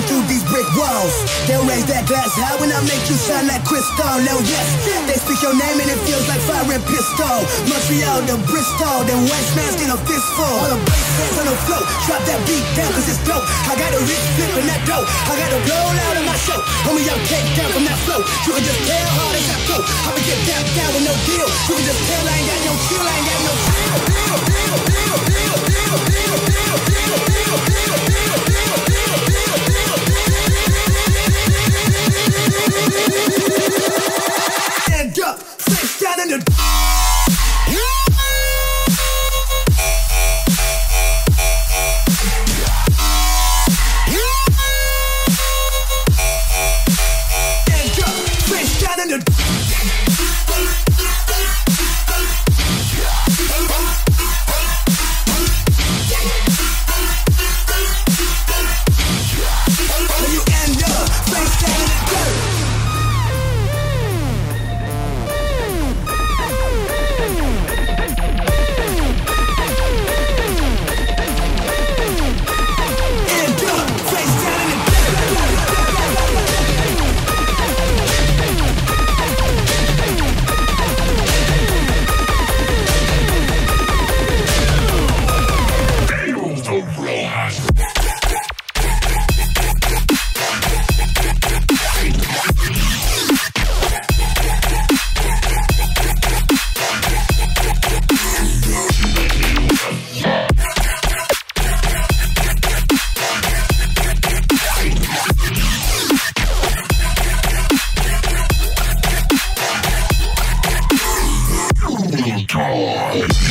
breaking through these brick walls. They'll raise that glass high when I make you shine like crystal. Now yes, they speak your name and it feels like fire and pistol. Montreal to Bristol, then West Man's get a fistful. All the bass on the flow, drop that beat down cause it's dope. I got a rich flip in that dough, I got a blow out of my show. Homie, I'm caked down from that flow. You can just tell hard as I go. I can get dapped down with no deal. You can just tell I ain't got no chill, I ain't got no chill. Oh,